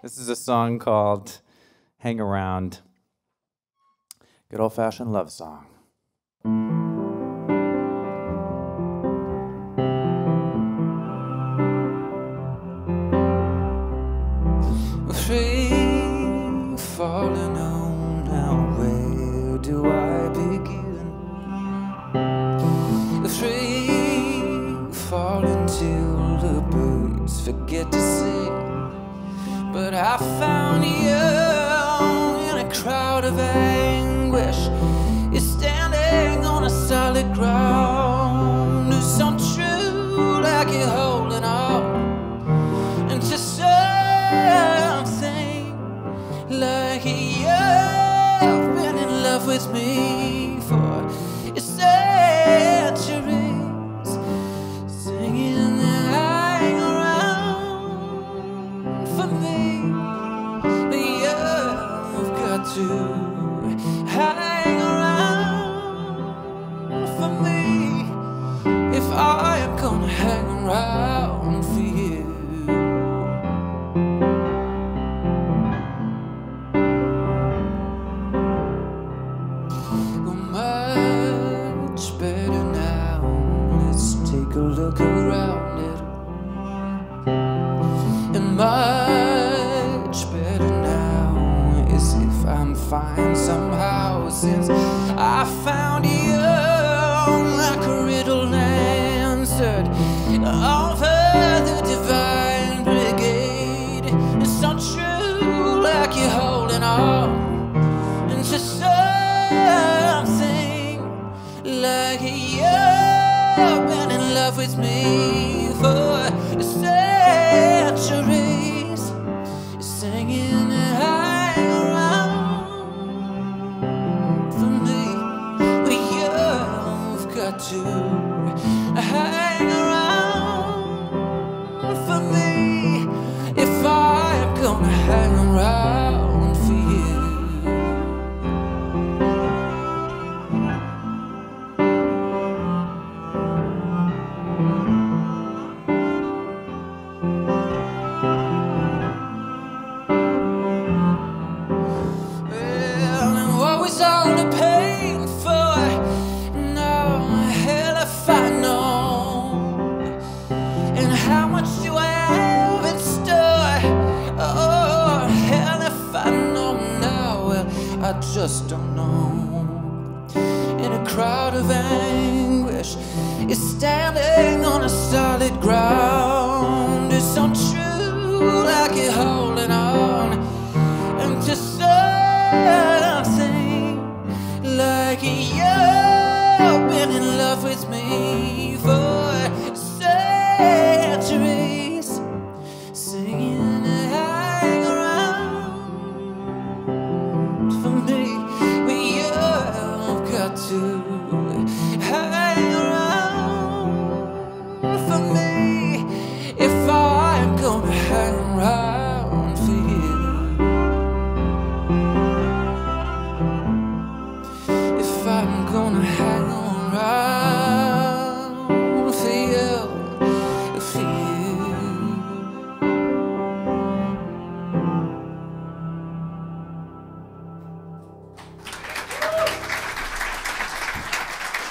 This is a song called Hang Around. Good old-fashioned love song. Free falling on, now where do I begin? Free falling till the birds forget to sing. But I found you in a crowd of anguish. You're standing on a solid ground. It's so true, like you're holding on. And just something like you've been in love with me for centuries, singing hang around for me. But you've got to hang around for me if I am gonna hang around for you. Look around it, and much better now is if I'm fine somehow, since I found you like a riddle answered over the divine brigade. It's so true, like you're holding on, and just something like you. I've been in love with me for centuries, singing hang around for me. Well, you've got to hang around for me if I'm gonna hang around for you. I just don't know. In a crowd of anguish, you're standing on a solid ground. It's so true, like you're holding on, and just something like you've been in love with me for centuries, singing. To hang around for me if I'm gonna hang around for you. If I'm gonna hang around for you, for you.